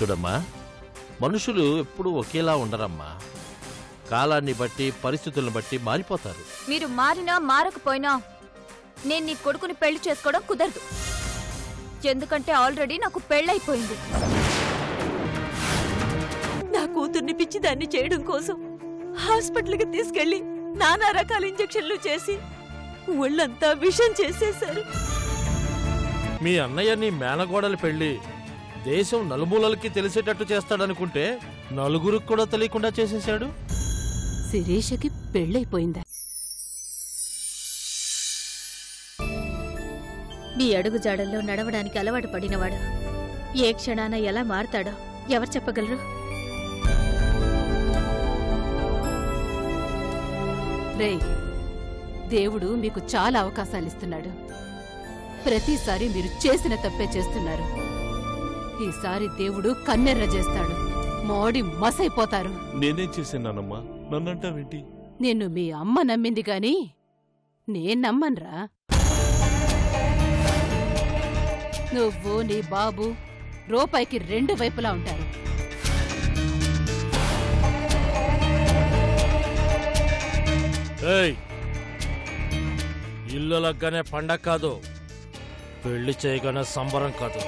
చూడమ్మా, మనుషులు ఎప్పుడూ ఒకేలా ఉండరమ్మా. కాలాన్ని బట్టి పరిస్థితులను బట్టి మారిపోతారు. మీరు మారినా మారకపోయినా నేను నీ కొడుకుని పెళ్లి చేసుకోవడం కుదరదు. ఎందుకంటే ఆల్రెడీ నాకు పెళ్ళైపోయింది. నా కూతుర్ని పిచ్చిదాన్ని చేయడం కోసం హాస్పిటల్కి తీసుకెళ్లి నానా రకాల ఇంజక్షన్లు చేసి ఒళ్ళంతా విషం చేసేశారు. మీ అన్నయ్యని మేనగోడల పెళ్లి దేశం నలుమూలలకి తెలిసేటట్టు చేస్తాడనుకుంటే నలుగురికి కూడా తెలియకుండా చేసేశాడు. శిరీషకి పెళ్ళైపోయిందా? మీ అడుగు జాడల్లో నడవడానికి అలవాటు పడినవాడు ఏ క్షణాన ఎలా మారతాడో ఎవరు చెప్పగలరు? రేయ్, దేవుడు మీకు చాలా అవకాశాలు ఇస్తున్నాడు. ప్రతిసారి మీరు చేసిన తప్పే చేస్తున్నారు. ఈసారి దేవుడు కన్నెర్ర చేస్తాడు. మోడి మసైపోతారు. నేనేం చేశానమ్మా? నన్నంటావేంటి? నిన్ను మీ అమ్మ నమ్మింది గాని నేను నమ్మనరా. నువ్వు నీ బాబు రూపాయికి రెండు వైపులా ఉంటారు. ఇల్లులగ్గానే పండగ కాదు, పెళ్లి చేయగానే సంబరం కాదు.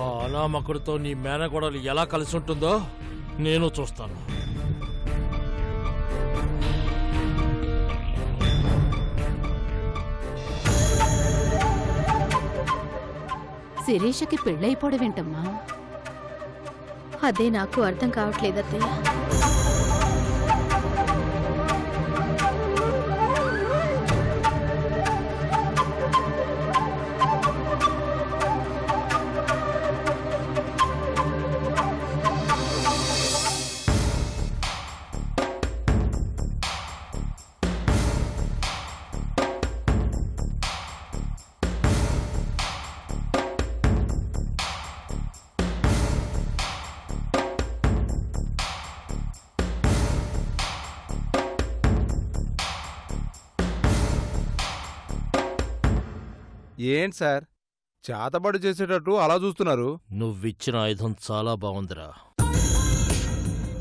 ఆ అనామకుడితో నీ మేనగోడలు ఎలా కలిసి ఉంటుందో నేను చూస్తాను. శిరీషకి పెళ్ళైపోవడమేంటమ్మా? అదే నాకు అర్థం కావట్లేదు అత్తయ్య. ఏంటి సార్ చేతబడి చేసేటట్టు అలా చూస్తున్నారు? నువ్విచ్చిన ఆయుధం చాలా బాగుందిరా.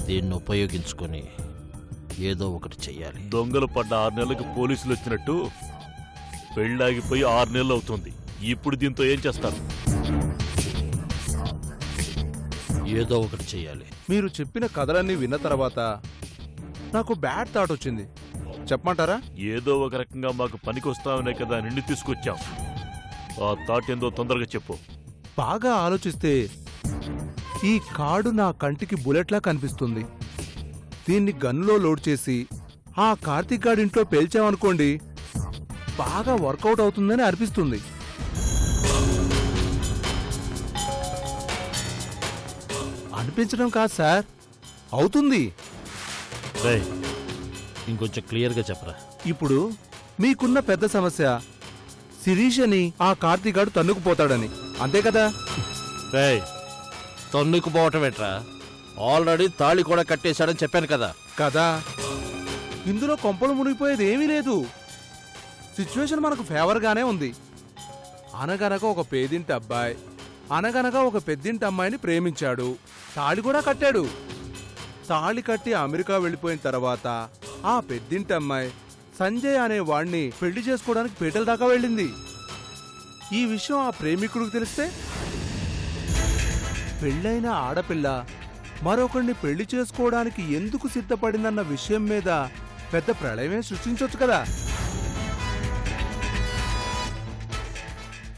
దీన్ని ఉపయోగించుకొని ఏదో ఒకటి చెయ్యాలి. దొంగలు పడ్డ 6 నెలలకు పోలీసులు వచ్చినట్టు పెళ్ళాగిపోయి 6 నెలలు అవుతుంది. ఇప్పుడు దీంతో ఏం చేస్తారు? ఏదో ఒకటి చెయ్యాలి. మీరు చెప్పిన కథలన్నీ విన్న తర్వాత నాకు బ్యాడ్ థాట్ వచ్చింది. చెప్పమంటారా? ఏదో ఒక రకంగా మాకు పనికొస్తామనే కదా నిన్ను తీసుకొచ్చాం. ఆ థాట్ ఏందో తొందరగా చెప్పు. బాగా ఆలోచిస్తే ఈ కాడు నా కంటికి బుల్లెట్లా కనిపిస్తుంది. దీన్ని గన్లో లోడ్ చేసి ఆ కార్తీక్ గాడి ఇంట్లో పేల్చామనుకోండి, బాగా వర్కౌట్ అవుతుందని అనిపిస్తుంది. అనిపించడం కాదు సార్, అవుతుంది. ఇంకొంచెం క్లియర్గా చెప్పరా. ఇప్పుడు మీకున్న పెద్ద సమస్య శిరీషని ఆ కార్తీక్ గాడు తన్నుకుపోతాడని, అంతే కదా? తన్నుకుపోవటం ఏంట్రా? ఆల్రెడీ తాళి కూడా కట్టేశాడని చెప్పాను కదా. కదా, ఇందులో కొంపలు మునిగిపోయేది ఏమీ లేదు. సిచ్యువేషన్ మనకు ఫేవర్గానే ఉంది. అనగనగా ఒక పేదింటి అబ్బాయి అనగనగా ఒక పెద్దింటి అమ్మాయిని ప్రేమించాడు, తాళి కూడా కట్టాడు. తాళి కట్టి అమెరికా వెళ్ళిపోయిన తర్వాత ఆ పెద్దింటి అమ్మాయి సంజయ్ అనే వాడిని పెళ్లి చేసుకోవడానికి పేటల దాకా వెళ్ళింది. ఈ విషయం ఆ ప్రేమికుడికి తెలిస్తే పెళ్ళైన ఆడపిల్ల మరొకరిని పెళ్లి చేసుకోవడానికి ఎందుకు సిద్ధపడిందన్న విషయం మీద పెద్ద ప్రళయమే సృష్టించవచ్చు కదా.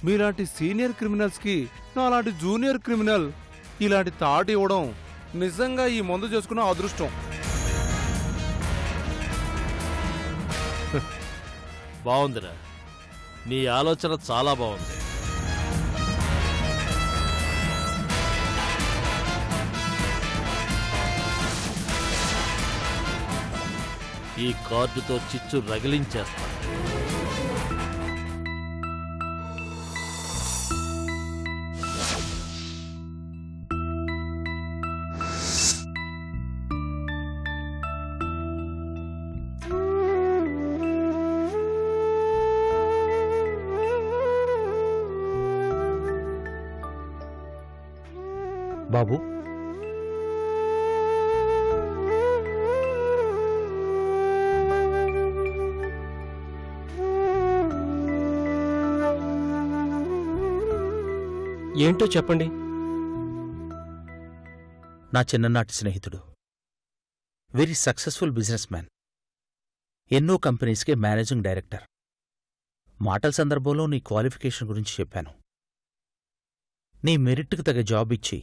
మీలాంటి సీనియర్ క్రిమినల్స్కి నాలాంటి జూనియర్ క్రిమినల్ ఇలాంటి థాట్ ఇవ్వడం నిజంగా ఈ ముందు చేసుకున్న అదృష్టం. బాగుందిరా, నీ ఆలోచన చాలా బాగుంది. ఈ కార్డుతో చిచ్చు రగిలించేస్తా. बाबू, ఏంటో చెప్పండి. నా చిన్ననాటి స్నేహితుడు, వెరీ సక్సెస్ఫుల్ బిజినెస్ మ్యాన్, ఎన్నో కంపెనీస్కి మేనేజింగ్ డైరెక్టర్. మాటల సందర్భంలో నీ క్వాలిఫికేషన్ గురించి చెప్పాను. నీ మెరిట్కి తగ్గ జాబ్ ఇచ్చి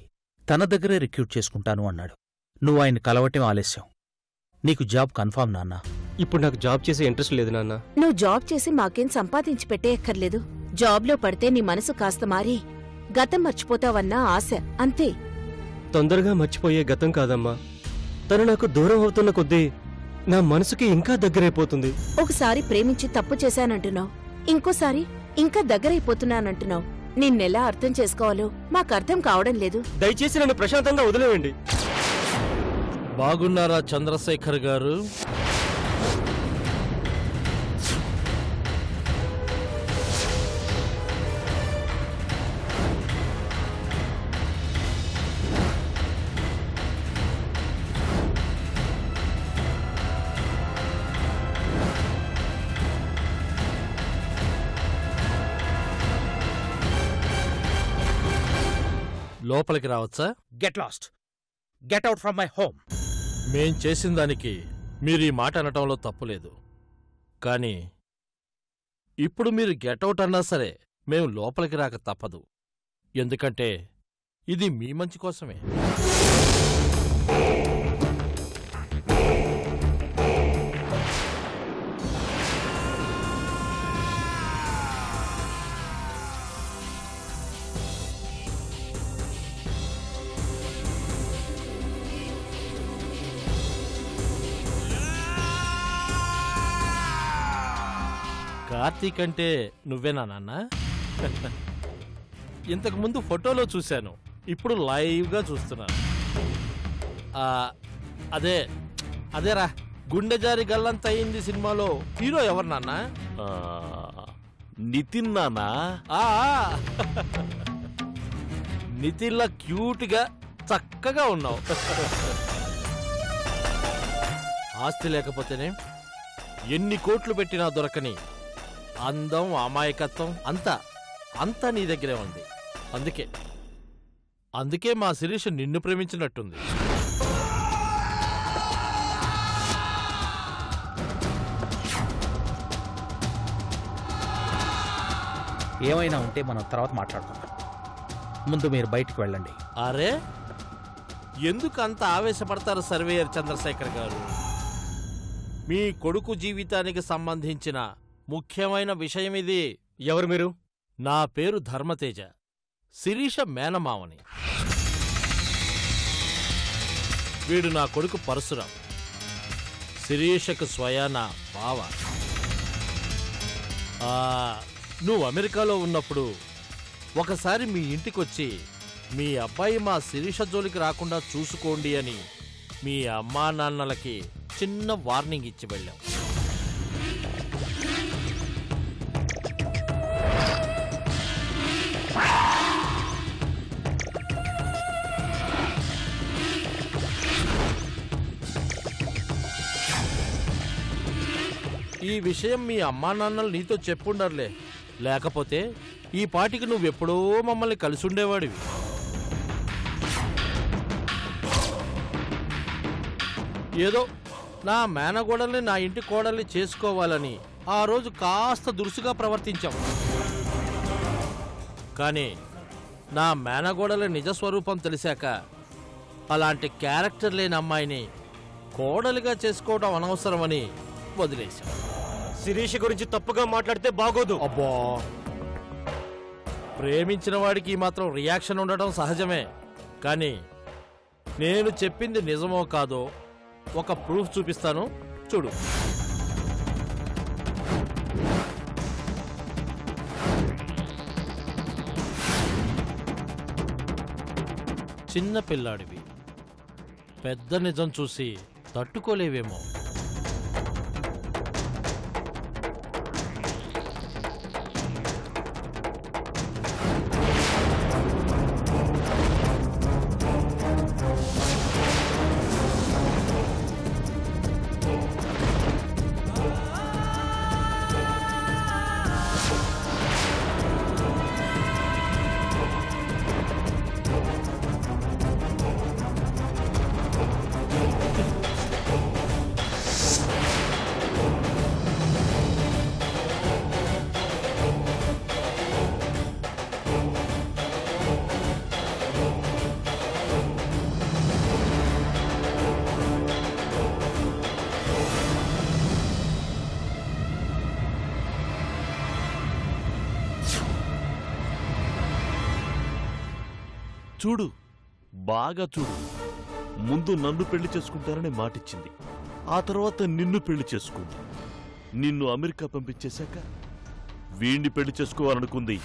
తన దగ్గరే రిక్రూట్ చేసుకుంటాను అన్నాడు. నువ్వు ఆయన కలవటం ఆలస్యం. నీకు జాబ్ కన్ఫర్మ్ నాన్న. ఇప్పుడు నాకు జాబ్ చేసే ఇంట్రెస్ట్ లేదు నాన్న. నువ్వు జాబ్ చేసి మాకేం సంపాదించి పెట్టేయక్కర్లేదు. జాబ్లో పడితే నీ మనసు కాస్త మారి గతం మర్చిపోతావన్న ఆశ, అంతే. తొందరగా మర్చిపోయే గతం కాదమ్మా, తను నాకు దూరం అవుతున్న కొద్దీ నా మనసుకి ఇంకా దగ్గరైపోతుంది. ఒకసారి ప్రేమించి తప్పు చేశానంటున్నావు, ఇంకోసారి ఇంకా దగ్గరైపోతున్నానంటున్నావు. నిన్నెలా అర్థం చేసుకోవాలో మాకర్థం కావడం లేదు. దయచేసి నన్ను ప్రశాంతంగా వదిలేయండి. బాగున్నారా చంద్రశేఖర్ గారు? లోపలికి రావచ్చా? Get lost, get out from my home. మేం చేసిన దానికి మీరు ఈ మాట అనటంలో తప్పులేదు, కానీ ఇప్పుడు మీరు గెట్అవుట్ అన్నా సరే మేము లోపలికి రాక తప్పదు. ఎందుకంటే ఇది మీ మంచి కోసమే. కార్తీక్ అంటే నువ్వేనా నాన్న? ఇంతకుముందు ఫోటోలో చూశాను, ఇప్పుడు లైవ్గా చూస్తున్నాను. అదే అదేరా గుండె జారి గల్లంత అయింది సినిమాలో హీరో ఎవరు నాన్న? నితిన్ నానా. నితిన్లా క్యూట్గా చక్కగా ఉన్నావు. ఆస్తి లేకపోతేనే ఎన్ని కోట్లు పెట్టినా దొరకని అందం, అమాయకత్వం అంతా నీ దగ్గరే ఉంది. అందుకే మా శిరీష్ నిన్ను ప్రేమించినట్టుంది. ఏమైనా ఉంటే మనం తర్వాత మాట్లాడుకుందాం, ముందు మీరు బయటికి వెళ్ళండి. అరే ఎందుకు అంత ఆవేశపడతారు సర్వేయర్ చంద్రశేఖర్ గారు? మీ కొడుకు జీవితానికి సంబంధించిన ముఖ్యమైన విషయం ఇది. ఎవరు మీరు? నా పేరు ధర్మతేజ, శిరీష మేనమావని. వీడు నా కొడుకు పరశురాం, శిరీషకు స్వయాన బావ. నువ్వు అమెరికాలో ఉన్నప్పుడు ఒకసారి మీ ఇంటికొచ్చి మీ అబ్బాయి మా శిరీష జోలికి రాకుండా చూసుకోండి అని మీ అమ్మా నాన్నలకి చిన్న వార్నింగ్ ఇచ్చి వెళ్ళాం. ఈ విషయం మీ అమ్మా నాన్నలు నీతో చెప్పుండర్లే, లేకపోతే ఈ పాటికి నువ్వెప్పుడో మమ్మల్ని కలిసి ఉండేవాడివి. ఏదో నా మేనగోడల్ని నా ఇంటి కోడల్ని చేసుకోవాలని ఆ రోజు కాస్త దురుసుగా ప్రవర్తించాం, కానీ నా మేనగోడల నిజస్వరూపం తెలిసాక అలాంటి క్యారెక్టర్ లేని అమ్మాయిని కోడలిగా చేసుకోవడం అనవసరమని వదిలేశాం. శిరీష గురించి తప్పుగా మాట్లాడితే బాగోదు. అబ్బా, ప్రేమించిన వాడికి మాత్రం రియాక్షన్ ఉండడం సహజమే, కానీ నేను చెప్పింది నిజమో కాదో ఒక ప్రూఫ్ చూపిస్తాను చూడు. చిన్న పిల్లాడివి, పెద్ద నిజం చూసి తట్టుకోలేవేమో. చూడు బాగా చూడు ముందు నన్ను పెళ్లి చేసుకుంటారని మాట ఇచ్చింది ఆ తర్వాత నిన్ను పెళ్లి చేసుకుంది నిన్ను అమెరికా పంపించేశాక వీణ్ణి పెళ్లి చేసుకోవాలనుకుంది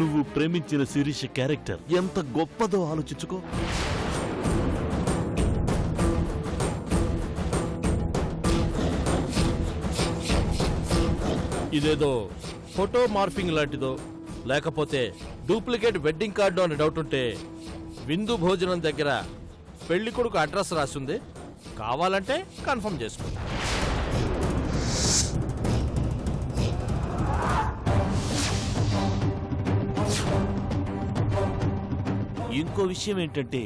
నువ్వు ప్రేమించిన శిరీష క్యారెక్టర్ ఎంత గొప్పదో ఆలోచించుకో ఇదేదో ఫోటో మార్ఫింగ్ లాంటిదో లేకపోతే డూప్లికేట్ వెడ్డింగ్ కార్డు అని డౌట్ ఉంటే విందు భోజనం దగ్గర పెళ్లి కొడుకు అడ్రస్ రాసింది కావాలంటే కన్ఫర్మ్ చేసుకోండి ఇంకో విషయం ఏంటంటే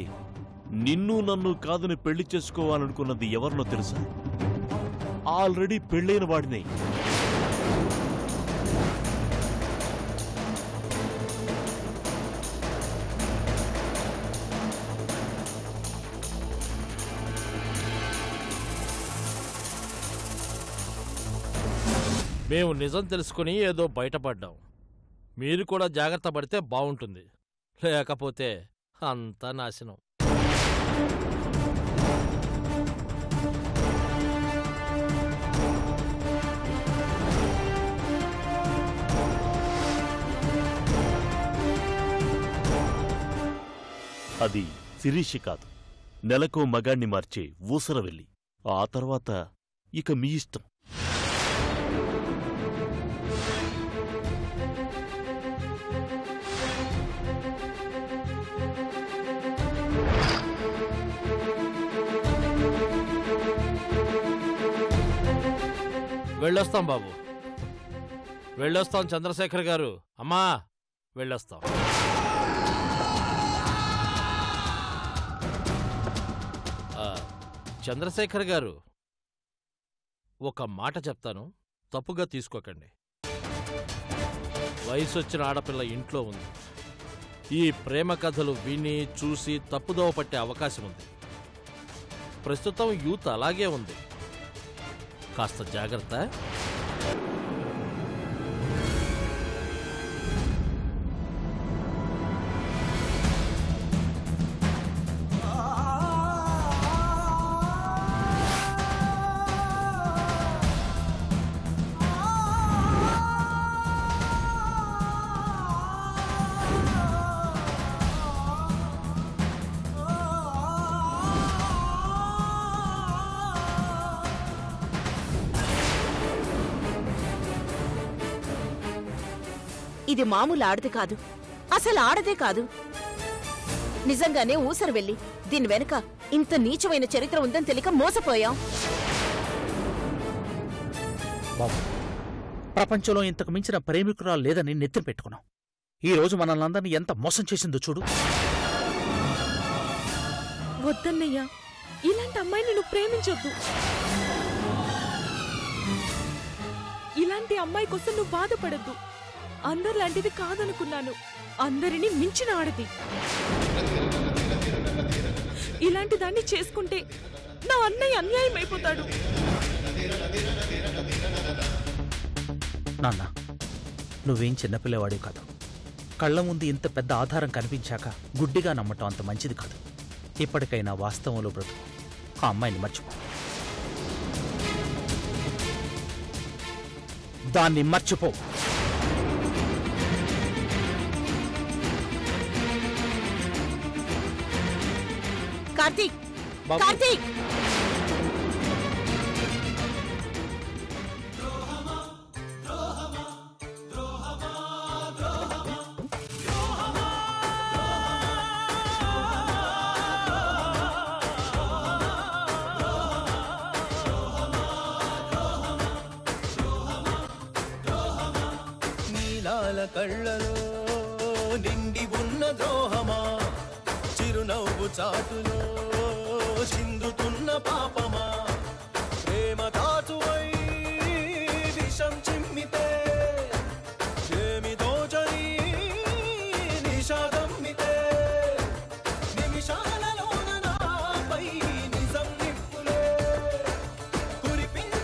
నిన్ను నన్ను కాదని పెళ్లి చేసుకోవాలనుకున్నది ఎవరినో తెలుసా ఆల్రెడీ పెళ్ళైన వాడిని మేము నిజం తెలుసుకుని ఏదో బయటపడ్డాం మీరు కూడా జాగ్రత్త పడితే బాగుంటుంది లేకపోతే అంతా నాశనం అది శిరీష కాదు నెలకు మగాణ్ణి మార్చే ఊసర వెళ్ళి ఆ తర్వాత ఇక మీ ఇష్టం వెళ్ళొస్తాం బాబు వెళ్ళొస్తాం చంద్రశేఖర్ గారు అమ్మా వెళ్ళొస్తాం చంద్రశేఖర్ గారు ఒక మాట చెప్తాను తప్పుగా తీసుకోకండి వయసు వచ్చిన ఆడపిల్ల ఇంట్లో ఉంది ఈ ప్రేమ కథలు విని చూసి తప్పుదోవ పట్టే అవకాశం ఉంది ప్రస్తుతం యూత్ అలాగే ఉంది కాస్త జాగ్రత్త ఇది మామూలు ఆడది కాదు అసలు ఆడదే కాదు నిజంగానే ఊసరు వెళ్ళి దీని వెనుక ఇంత నీచమైన చరిత్ర ఉందని తెలియక మోసపోయాం ప్రపంచంలో ఇంతకు మించిన ప్రేమికురాలు లేదని నెత్తిన పెట్టుకున్నాం ఈ రోజు మనల్ని అందరినీ ఎంత మోసం చేసిందో చూడు వద్దన్నయ్యా ఇలాంటి అమ్మాయిని నువ్వు ప్రేమించొద్దు ఇలాంటి అమ్మాయి కోసం నువ్వు బాధపడద్దు అందరిలాంటిది కాదనుకున్నాను అందరినీ మించిన ఆడది ఇలాంటి దాన్ని చేసుకుంటే నా అన్నయ్య అన్యాయం అయిపోతాడు నాన్న నువ్వేం చిన్నపిల్లవాడివి కాదు కళ్ళ ముందు ఇంత పెద్ద ఆధారం కనిపించాక గుడ్డిగా నమ్మటం అంత మంచిది కాదు ఇప్పటికైనా వాస్తవంలో బ్రతుకు ఆ అమ్మాయిని మర్చిపో దాన్ని మర్చిపో కార్తీక్ కార్తీక్ నీలాల కళ్ళలో నిండి ఉన్న ద్రోహమా చిరునవ్వు చాటులో చిందుతున్న పాపమా ప్రేమ తాటువై విషం చిమ్మితే చేమి దోచని నిషాదమ్మితే నిమిషాలలోన నాపై నిజం నిప్పులే కురిపించ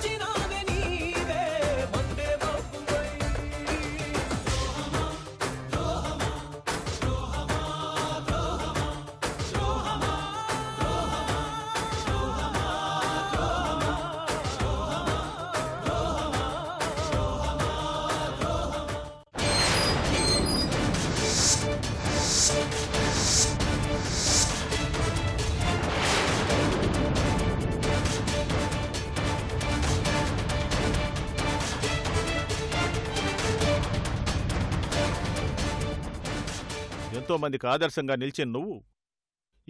ఎంతో మందికి ఆదర్శంగా నిలిచే నువ్వు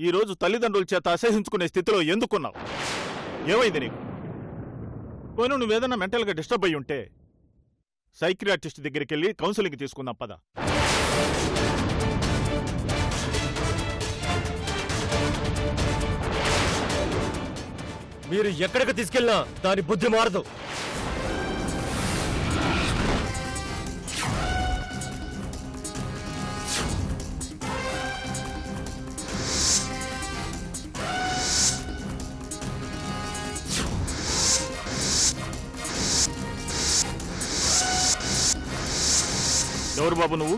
ఈ రోజు తల్లిదండ్రుల చేత అసహించుకునే స్థితిలో ఎందుకున్నావు? ఏమైంది నీకు? పోను నువ్వేదన్నా మెంటల్గా డిస్టర్బ్ అయ్యి ఉంటే సైకియాట్రిస్ట్ దగ్గరికి వెళ్ళి కౌన్సిలింగ్ తీసుకుందాం పద. మీరు ఎక్కడికి తీసుకెళ్ళినా దాని బుద్ధి మారదు. ఎవరు బాబు నువ్వు?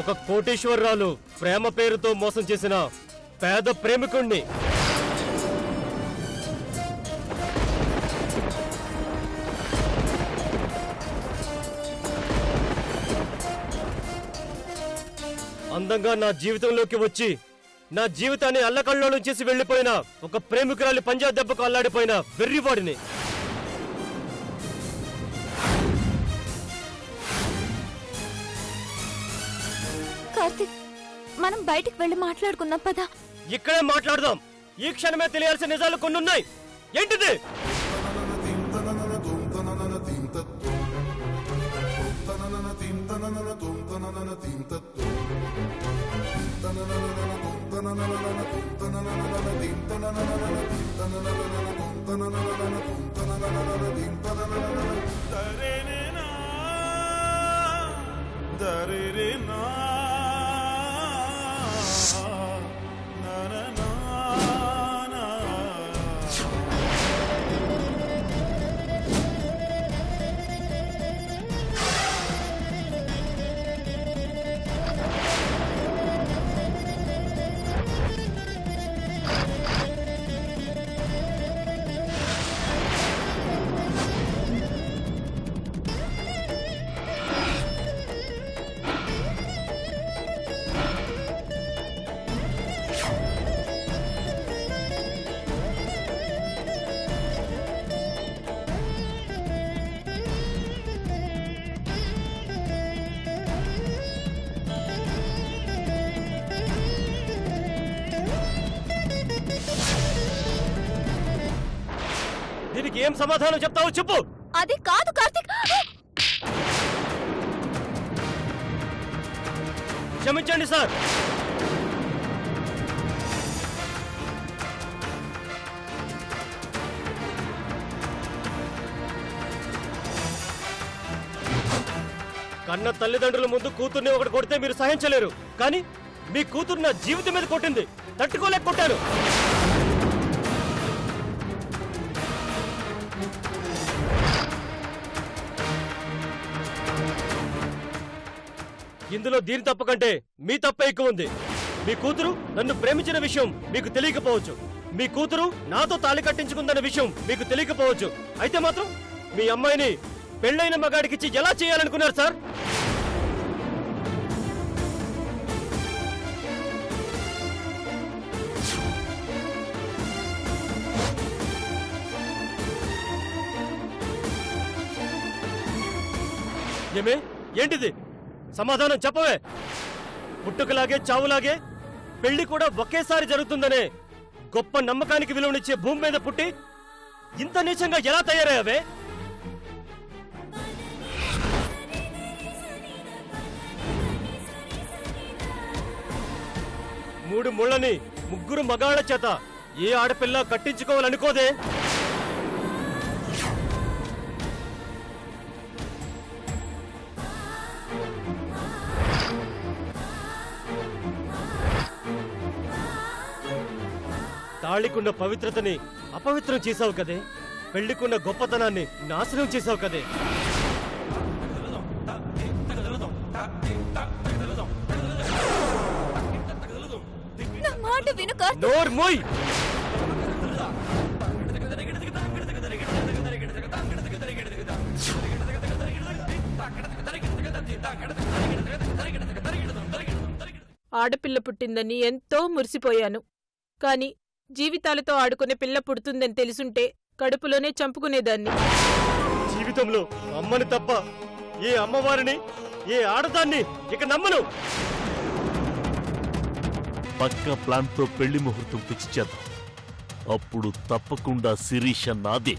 ఒక కోటీశ్వరరాలు ప్రేమ పేరుతో మోసం చేసిన పేద ప్రేమికుణ్ణి. అందంగా నా జీవితంలోకి వచ్చి నా జీవితాన్ని అల్లకల్లోలం చేసి వెళ్ళిపోయిన ఒక ప్రేమికురాలి పంజా దెబ్బకు అల్లాడిపోయిన వెర్రివాడిని. కార్తీక్, మనం బయటికి వెళ్ళి మాట్లాడుకున్నాం పదా? ఇక్కడే మాట్లాడదాం. ఈ క్షణమే తెలియాల్సిన నిజాలు కొన్ని ఉన్నాయి. ఏంటిది? ఏం సమాధానం చెప్తావో చెప్పు. అది కాదు కార్తీక్. క్షమించండి సార్, కన్న తల్లిదండ్రుల ముందు కూతుర్ని ఒకటి కొడితే మీరు సహించలేరు, కానీ మీ కూతురు నా జీవితం మీద కొట్టింది, తట్టుకోలేక కొట్టారు. ఇందులో దీని తప్ప కంటే మీ తప్పే ఎక్కువ ఉంది. మీ కూతురు నన్ను ప్రేమించిన విషయం మీకు తెలియకపోవచ్చు, మీ కూతురు నాతో తాళి కట్టించుకుందన్న విషయం మీకు తెలియకపోవచ్చు, అయితే మాత్రం మీ అమ్మాయిని పెళ్ళైన మగాడికిచ్చి ఎలా చేయాలనుకున్నారు సార్? ఏమే ఏంటిది? సమాధానం చెప్పవే. పుట్టుకలాగే చావులాగే పెళ్లి కూడా ఒకేసారి జరుగుతుందనే గొప్ప నమ్మకానికి విలువనిచ్చే భూమి మీద పుట్టి ఇంత నీచంగా ఎలా తయారయ్యావే? మూడు ముళ్ళని ముగ్గురు మగాళ్ళ చేత ఏ ఆడపిల్ల కట్టించుకోవాలనుకోదే. తాళికున్న పవిత్రతని అపవిత్రం చేశావు కదే, పెళ్లికున్న గొప్పతనాన్ని నాశనం చేశావు కదే. ఆడపిల్ల పుట్టిందని ఎంతో మురిసిపోయాను, కాని జీవితాలతో ఆడుకునే పిల్ల పుడుతుందని తెలుసుంటే కడుపులోనే చంపుకునేదాన్ని. జీవితంలో అమ్మని తప్ప ఏ అమ్మవారిని, ఏ ఆడదాన్ని ఇక నమ్మను. పక్క ప్లాన్ తో పెళ్లి ముహూర్తం ఫిక్స్ చేద్దాం. అప్పుడు తప్పకుండా శిరీష నాది.